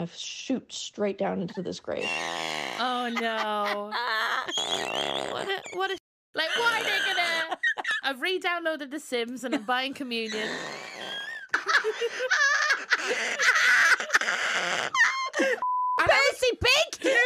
gonna shoot straight down into this grave. Oh no! What a like? Why are they gonna? I've re-downloaded The Sims and I'm buying communion. Percy Pig!